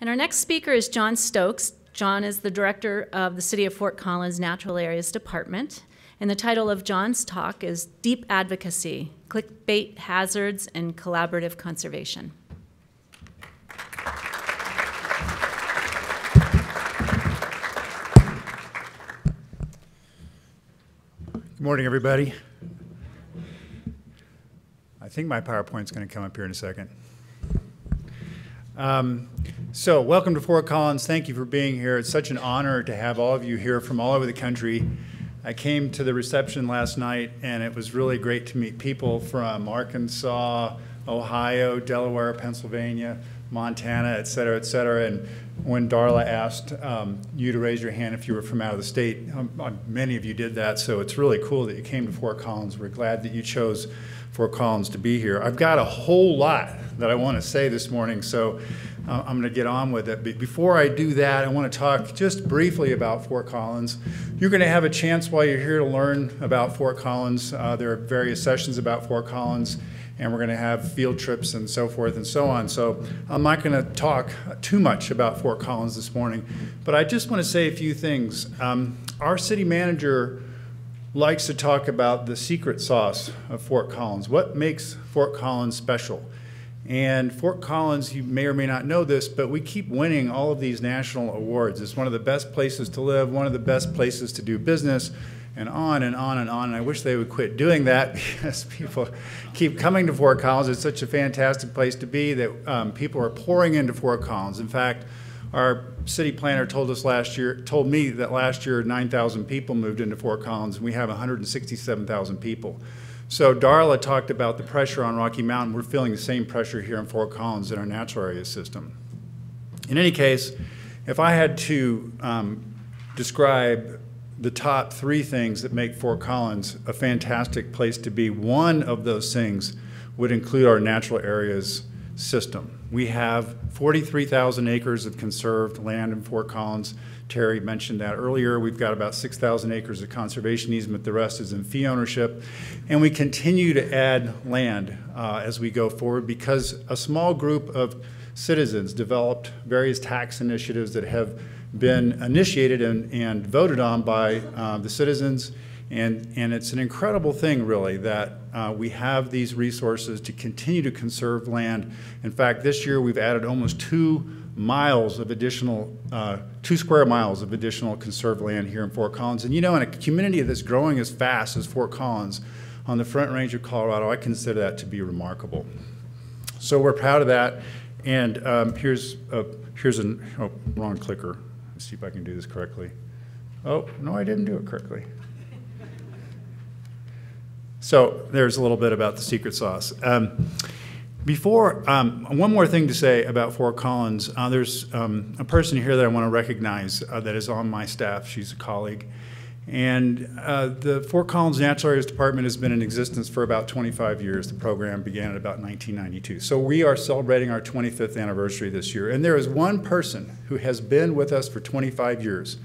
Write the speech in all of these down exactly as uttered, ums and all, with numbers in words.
And our next speaker is John Stokes. John is the director of the City of Fort Collins Natural Areas Department. And the title of John's talk is Deep Advocacy, Clickbait Hazards and Collaborative Conservation. Good morning, everybody. I think my PowerPoint's going to come up here in a second. Um, so, welcome to Fort Collins. Thank you for being here. It's such an honor to have all of you here from all over the country. I came to the reception last night, and it was really great to meet people from Arkansas, Ohio, Delaware, Pennsylvania, Montana, et cetera, et cetera. And when Darla asked um, you to raise your hand if you were from out of the state, um, many of you did that, so it's really cool that you came to Fort Collins. We're glad that you chose Fort Collins to be here. I've got a whole lot that I want to say this morning, so uh, I'm going to get on with it. But before I do that, I want to talk just briefly about Fort Collins. You're going to have a chance while you're here to learn about Fort Collins. Uh, there are various sessions about Fort Collins, and we're going to have field trips and so forth and so on. So I'm not going to talk too much about Fort Collins this morning, but I just want to say a few things. Um, our city manager likes to talk about the secret sauce of Fort Collins. What makes Fort Collins special? And Fort Collins, you may or may not know this, but we keep winning all of these national awards. It's one of the best places to live, one of the best places to do business, and on and on and on. And I wish they would quit doing that because people keep coming to Fort Collins. It's such a fantastic place to be that um, people are pouring into Fort Collins. In fact, our city planner told us last year, told me that last year nine thousand people moved into Fort Collins, and we have one hundred sixty-seven thousand people. So Darla talked about the pressure on Rocky Mountain. We're feeling the same pressure here in Fort Collins in our natural area system. In any case, if I had to um, describe the top three things that make Fort Collins a fantastic place to be, one of those things would include our natural areas system. We have forty-three thousand acres of conserved land in Fort Collins. Terry mentioned that earlier. We've got about six thousand acres of conservation easement. The rest is in fee ownership. And we continue to add land uh, as we go forward because a small group of citizens developed various tax initiatives that have been initiated and, and voted on by uh, the citizens, and, and it's an incredible thing, really, that uh, we have these resources to continue to conserve land. In fact, this year we've added almost two miles of additional, uh, two square miles of additional conserved land here in Fort Collins. And you know, in a community that's growing as fast as Fort Collins on the Front Range of Colorado, I consider that to be remarkable. So we're proud of that, and um, here's, a, here's an, oh, wrong clicker. Let's see if I can do this correctly. Oh, no, I didn't do it correctly. So there's a little bit about the secret sauce. Um, before, um, one more thing to say about Fort Collins. Uh, there's um, a person here that I want to recognize uh, that is on my staff. She's a colleague. And uh, the Fort Collins Natural Areas Department has been in existence for about twenty-five years. The program began in about nineteen ninety-two. So we are celebrating our twenty-fifth anniversary this year. And there is one person who has been with us for twenty-five years,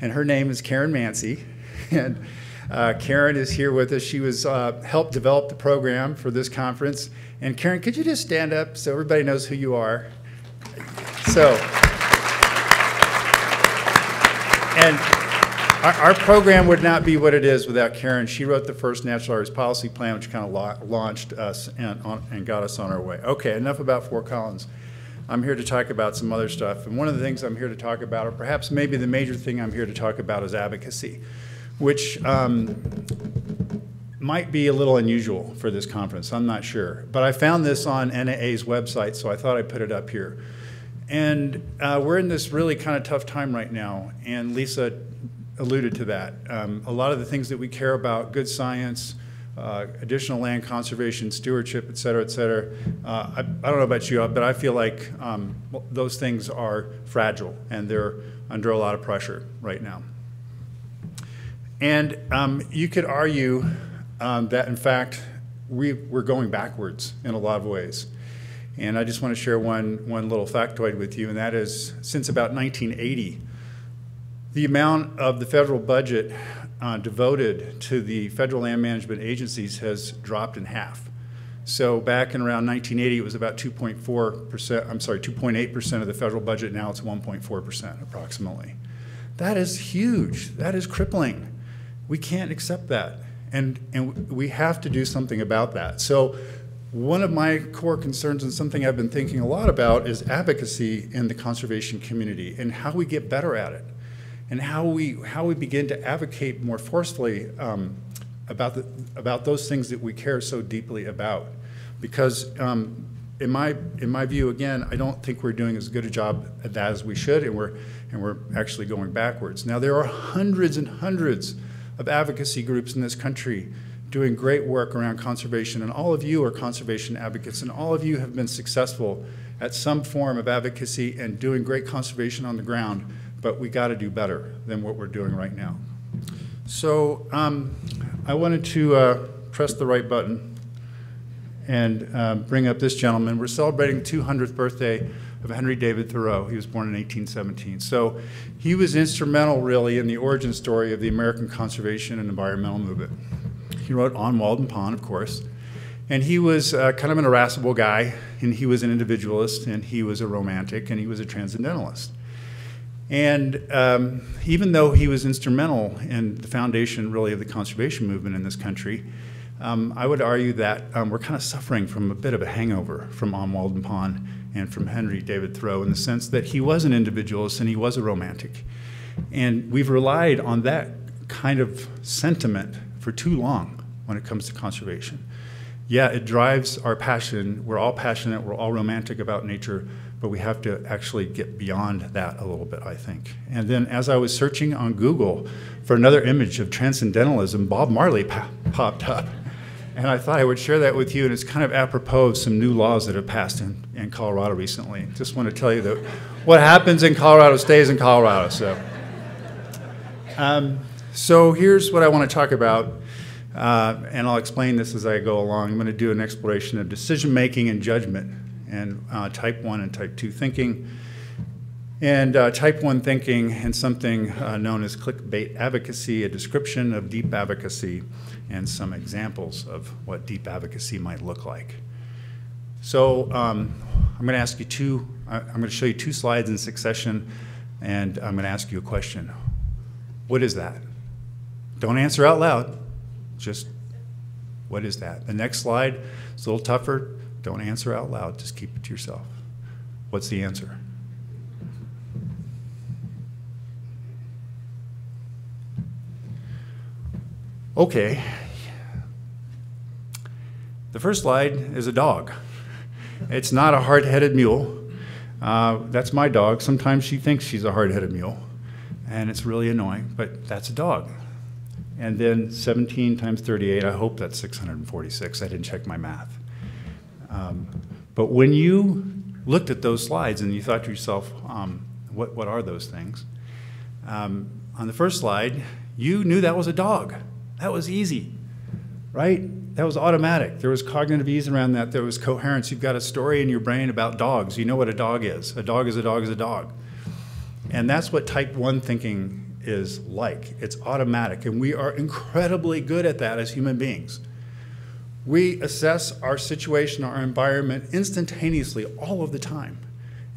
and her name is Karen Mancy. And uh, Karen is here with us. She was uh, helped develop the program for this conference. And Karen, could you just stand up so everybody knows who you are? So, and. Our program would not be what it is without Karen. She wrote the first Natural Areas Policy Plan, which kind of launched us and, on, and got us on our way. Okay, enough about Fort Collins. I'm here to talk about some other stuff. And one of the things I'm here to talk about, or perhaps maybe the major thing I'm here to talk about, is advocacy, which um, might be a little unusual for this conference. I'm not sure. But I found this on N A A's website, so I thought I'd put it up here. And uh, we're in this really kind of tough time right now, and Lisa alluded to that. Um, a lot of the things that we care about, good science, uh, additional land conservation, stewardship, et cetera, et cetera. Uh, I, I don't know about you, but I feel like um, those things are fragile and they're under a lot of pressure right now. And um, you could argue um, that, in fact, we, we're going backwards in a lot of ways. And I just want to share one, one little factoid with you, and that is since about nineteen eighty, the amount of the federal budget uh, devoted to the federal land management agencies has dropped in half. So back in around nineteen eighty, it was about two point four percent, I'm sorry, two point eight percent of the federal budget. Now it's one point four percent approximately. That is huge. That is crippling. We can't accept that. And, and we have to do something about that. So one of my core concerns, and something I've been thinking a lot about, is advocacy in the conservation community and how we get better at it, and how we, how we begin to advocate more forcefully um, about, the, about those things that we care so deeply about. Because um, in, my, in my view, again, I don't think we're doing as good a job at that as we should, and we're, and we're actually going backwards. Now, there are hundreds and hundreds of advocacy groups in this country doing great work around conservation, and all of you are conservation advocates, and all of you have been successful at some form of advocacy and doing great conservation on the ground, but we gotta do better than what we're doing right now. So um, I wanted to uh, press the right button and uh, bring up this gentleman. We're celebrating the two hundredth birthday of Henry David Thoreau. He was born in eighteen seventeen. So he was instrumental, really, in the origin story of the American conservation and environmental movement. He wrote On Walden Pond, of course. And he was uh, kind of an irascible guy, and he was an individualist, and he was a romantic, and he was a transcendentalist. And um, even though he was instrumental in the foundation, really, of the conservation movement in this country, um, I would argue that um, we're kind of suffering from a bit of a hangover from On Walden Pond and from Henry David Thoreau, in the sense that he was an individualist and he was a romantic. And we've relied on that kind of sentiment for too long when it comes to conservation. Yeah, it drives our passion. We're all passionate, we're all romantic about nature, but we have to actually get beyond that a little bit, I think. And then as I was searching on Google for another image of transcendentalism, Bob Marley pop popped up. And I thought I would share that with you, and it's kind of apropos of some new laws that have passed in, in Colorado recently. Just want to tell you that what happens in Colorado stays in Colorado. So, um, so here's what I want to talk about, uh, and I'll explain this as I go along. I'm going to do an exploration of decision-making and judgment, and uh, type one and type two thinking. And uh, type one thinking and something uh, known as clickbait advocacy, a description of deep advocacy, and some examples of what deep advocacy might look like. So um, I'm gonna ask you two, I'm gonna show you two slides in succession, and I'm gonna ask you a question. What is that? Don't answer out loud, just what is that? The next slide is a little tougher. Don't answer out loud, just keep it to yourself. What's the answer? Okay, the first slide is a dog. It's not a hard-headed mule. Uh, that's my dog. Sometimes she thinks she's a hard-headed mule, and it's really annoying, but that's a dog. And then seventeen times thirty-eight, I hope that's six hundred forty-six. I didn't check my math. Um, but when you looked at those slides and you thought to yourself, um, what, what are those things? Um, on the first slide, you knew that was a dog. That was easy, right? That was automatic. There was cognitive ease around that. There was coherence. You've got a story in your brain about dogs. You know what a dog is. A dog is a dog is a dog. And that's what type one thinking is like. It's automatic, and we are incredibly good at that as human beings. We assess our situation, our environment instantaneously all of the time.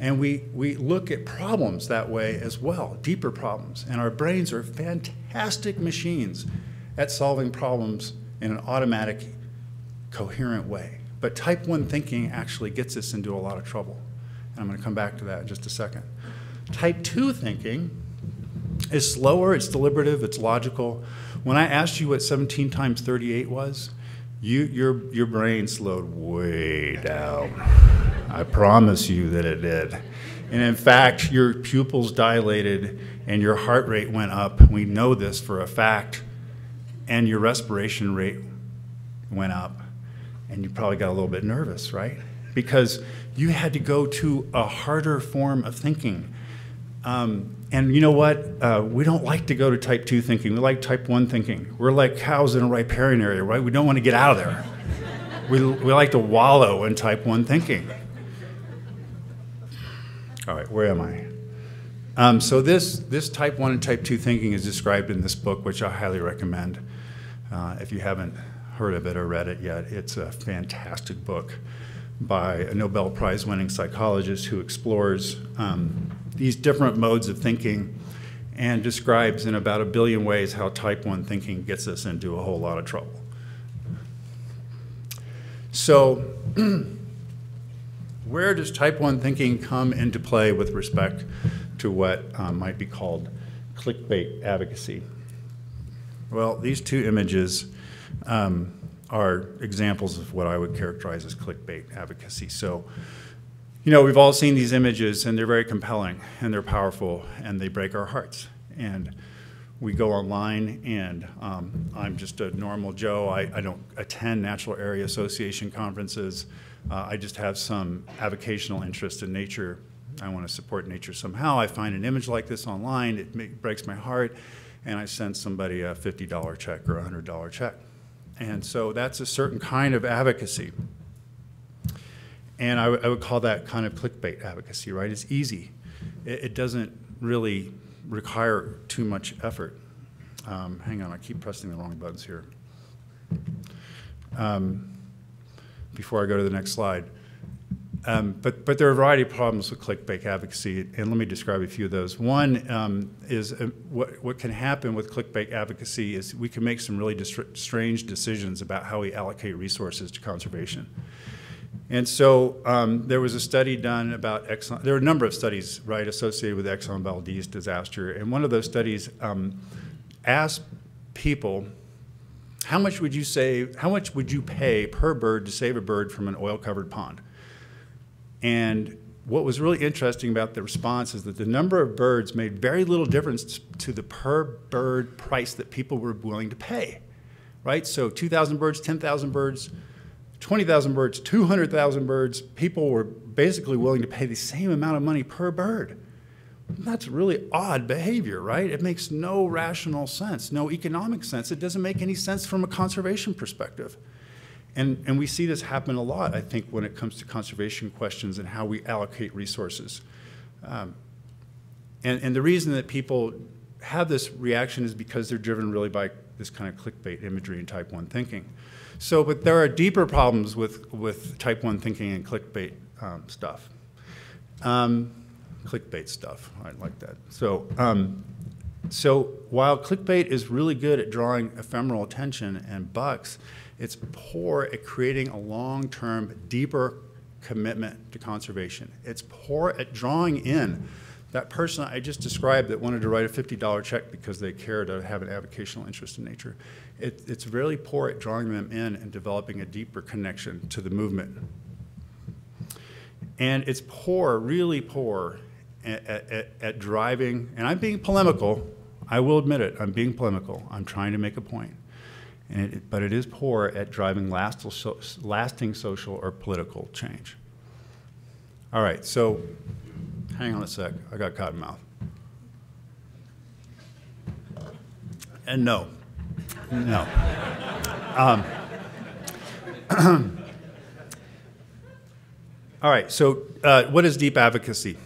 And we, we look at problems that way as well, deeper problems. And our brains are fantastic machines at solving problems in an automatic, coherent way. But type one thinking actually gets us into a lot of trouble. And I'm gonna come back to that in just a second. Type two thinking is slower, it's deliberative, it's logical. When I asked you what seventeen times thirty-eight was, you, your, your brain slowed way down. I promise you that it did. And in fact, your pupils dilated and your heart rate went up. We know this for a fact. And your respiration rate went up, and you probably got a little bit nervous, right? Because you had to go to a harder form of thinking. Um, and you know what? Uh, we don't like to go to type two thinking. We like type one thinking. We're like cows in a riparian area, right? We don't want to get out of there. we, we like to wallow in type one thinking. All right, where am I? Um, so this, this type one and type two thinking is described in this book, which I highly recommend. Uh, if you haven't heard of it or read it yet, it's a fantastic book by a Nobel Prize winning psychologist who explores um, these different modes of thinking and describes in about a billion ways how type one thinking gets us into a whole lot of trouble. So where does type one thinking come into play with respect to what um, might be called clickbait advocacy? Well, these two images um, are examples of what I would characterize as clickbait advocacy. So, you know, we've all seen these images, and they're very compelling, and they're powerful, and they break our hearts. And we go online, and um, I'm just a normal Joe. I, I don't attend Natural Area Association conferences. Uh, I just have some avocational interest in nature. I want to support nature somehow. I find an image like this online. It make, breaks my heart, and I send somebody a fifty dollar check or a one hundred dollar check. And so that's a certain kind of advocacy. And I, I would call that kind of clickbait advocacy, right? It's easy. It, it doesn't really require too much effort. Um, hang on, I keep pressing the wrong buttons here. Um, before I go to the next slide. Um, but, but there are a variety of problems with clickbait advocacy, and let me describe a few of those. One um, is uh, what, what can happen with clickbait advocacy is we can make some really strange decisions about how we allocate resources to conservation. And so um, there was a study done about Exxon. There are a number of studies, right, associated with Exxon Valdez disaster, and one of those studies um, asked people, how much would you save, how much would you pay per bird to save a bird from an oil-covered pond? And what was really interesting about the response is that the number of birds made very little difference to the per bird price that people were willing to pay, right? So two thousand birds, ten thousand birds, twenty thousand birds, two hundred thousand birds, people were basically willing to pay the same amount of money per bird. That's really odd behavior, right? It makes no rational sense, no economic sense. It doesn't make any sense from a conservation perspective. And, and we see this happen a lot, I think, when it comes to conservation questions and how we allocate resources. Um, and, and the reason that people have this reaction is because they're driven really by this kind of clickbait imagery and type one thinking. So, but there are deeper problems with, with type one thinking and clickbait um, stuff. Um, clickbait stuff, I like that. So, um, so while clickbait is really good at drawing ephemeral attention and bucks, it's poor at creating a long-term, deeper commitment to conservation. It's poor at drawing in that person I just described that wanted to write a fifty dollar check because they cared to have an avocational interest in nature. It, it's really poor at drawing them in and developing a deeper connection to the movement. And it's poor, really poor, at, at, at driving, and I'm being polemical. I will admit it, I'm being polemical. I'm trying to make a point. And it, but it is poor at driving last, so, lasting social or political change. All right, so hang on a sec. I got cotton mouth. And no, no. Um, all right, so uh, what is deep advocacy?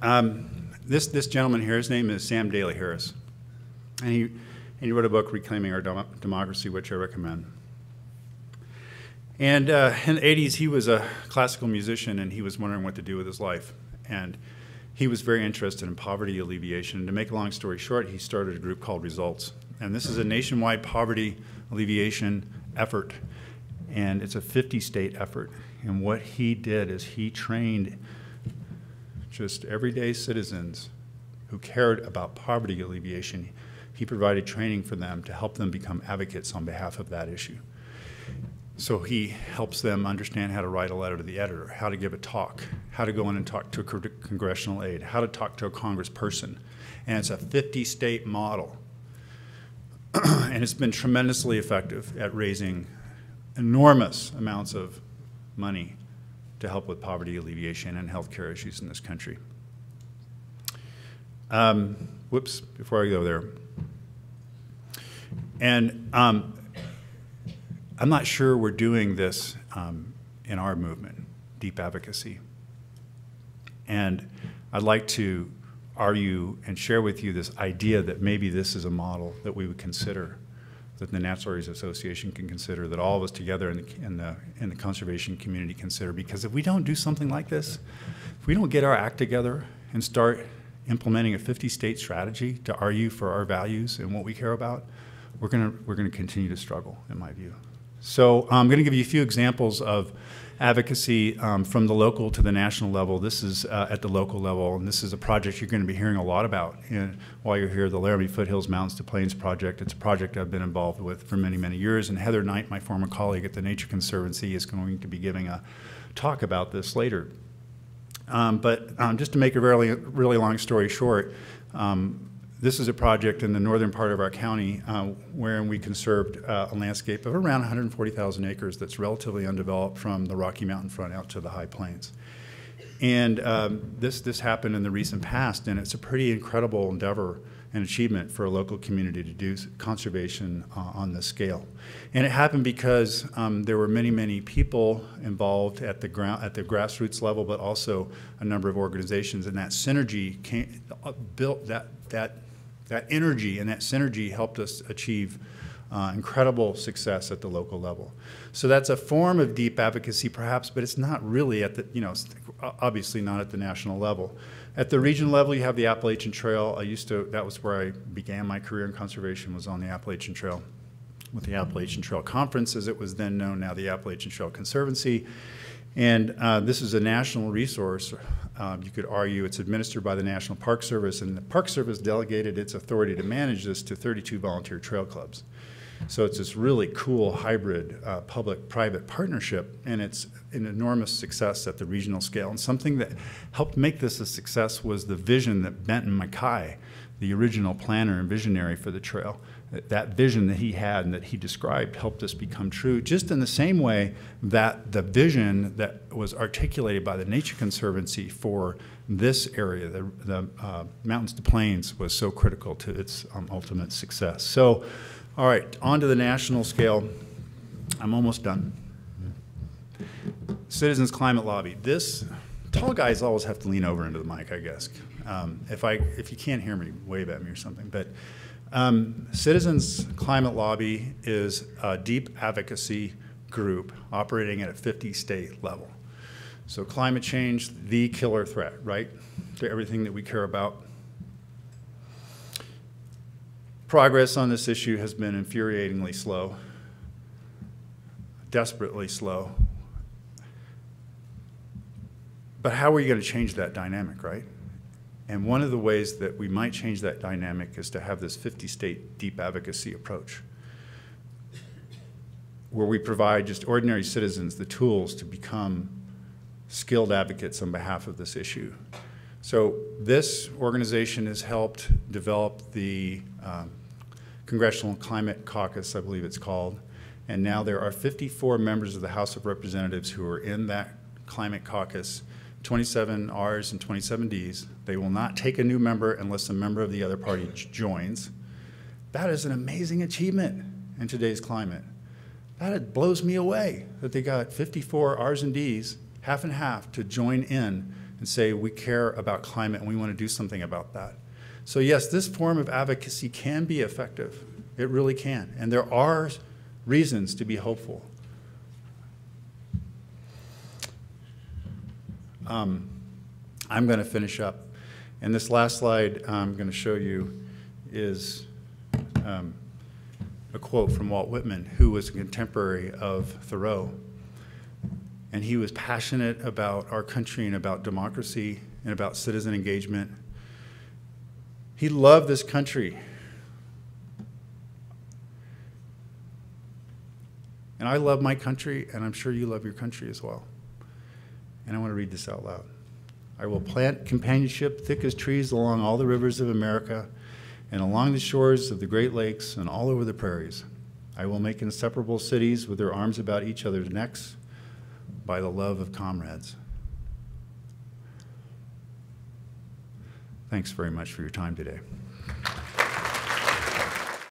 Um, this, this gentleman here, his name is Sam Daley-Harris. And he... And he wrote a book, Reclaiming Our Dem Democracy, which I recommend. And uh, in the eighties, he was a classical musician, and he was wondering what to do with his life. And he was very interested in poverty alleviation. And to make a long story short, he started a group called Results. And this is a nationwide poverty alleviation effort. And it's a fifty state effort. And what he did is he trained just everyday citizens who cared about poverty alleviation. He provided training for them to help them become advocates on behalf of that issue. So he helps them understand how to write a letter to the editor, how to give a talk, how to go in and talk to a congressional aide, how to talk to a congressperson. And it's a fifty state model. And it's been tremendously effective at raising enormous amounts of money to help with poverty alleviation and health care issues in this country. Um, whoops, before I go there. And um, I'm not sure we're doing this um, in our movement, deep advocacy. And I'd like to argue and share with you this idea that maybe this is a model that we would consider that the Natural Areas Association can consider, that all of us together in the, in the, in the conservation community consider. Because if we don't do something like this, if we don't get our act together and start implementing a fifty state strategy to argue for our values and what we care about, we're gonna, we're gonna continue to struggle, in my view. So I'm gonna give you a few examples of advocacy um, from the local to the national level. This is uh, at the local level, and this is a project you're going to be hearing a lot about in, while you're here, the Laramie Foothills Mountains to Plains project. It's a project I've been involved with for many, many years, and Heather Knight, my former colleague at the Nature Conservancy, is going to be giving a talk about this later. Um, but um, just to make a really, really long story short, um, this is a project in the northern part of our county uh, wherein we conserved uh, a landscape of around one hundred forty thousand acres that's relatively undeveloped from the Rocky Mountain Front out to the High Plains. And um, this, this happened in the recent past, and it's a pretty incredible endeavor and achievement for a local community to do conservation uh, on this scale. And it happened because um, there were many, many people involved at the, ground, at the grassroots level, but also a number of organizations, and that synergy came, uh, built that, that That energy and that synergy helped us achieve uh, incredible success at the local level. So that's a form of deep advocacy perhaps, but it's not really at the, you know, obviously not at the national level. At the regional level, you have the Appalachian Trail. I used to, that was where I began my career in conservation, was on the Appalachian Trail with the Appalachian Trail Conference, as it was then known, now the Appalachian Trail Conservancy. And uh, this is a national resource. Um, you could argue it's administered by the National Park Service, and the Park Service delegated its authority to manage this to thirty-two volunteer trail clubs. So it's this really cool hybrid uh, public-private partnership, and it's an enormous success at the regional scale. And something that helped make this a success was the vision that Benton MacKaye, the original planner and visionary for the trail, that vision that he had and that he described helped us become true, just in the same way that the vision that was articulated by the Nature Conservancy for this area, the, the uh, Mountains to Plains, was so critical to its um, ultimate success. So, all right, on to the national scale. I'm almost done. Citizens Climate Lobby. This, tall guys always have to lean over into the mic, I guess. Um, if, I, if you can't hear me, wave at me or something. But Um, Citizens Climate Lobby is a deep advocacy group operating at a fifty state level. So climate change, the killer threat, right, to everything that we care about. Progress on this issue has been infuriatingly slow, desperately slow. But how are you going to change that dynamic, right? And one of the ways that we might change that dynamic is to have this fifty state deep advocacy approach, where we provide just ordinary citizens the tools to become skilled advocates on behalf of this issue. So this organization has helped develop the um, Congressional Climate Caucus, I believe it's called, and now there are fifty-four members of the House of Representatives who are in that Climate Caucus, twenty-seven R's and twenty-seven D's. They will not take a new member unless a member of the other party joins. That is an amazing achievement in today's climate. That blows me away that they got fifty-four R's and D's, half and half, to join in and say we care about climate and we want to do something about that. So yes, this form of advocacy can be effective. It really can. And there are reasons to be hopeful. Um, I'm going to finish up, and this last slide I'm going to show you is um, a quote from Walt Whitman, who was a contemporary of Thoreau, and he was passionate about our country and about democracy and about citizen engagement. He loved this country, and I love my country, and I'm sure you love your country as well. And I want to read this out loud. I will plant companionship thick as trees along all the rivers of America and along the shores of the Great Lakes and all over the prairies. I will make inseparable cities with their arms about each other's necks by the love of comrades. Thanks very much for your time today.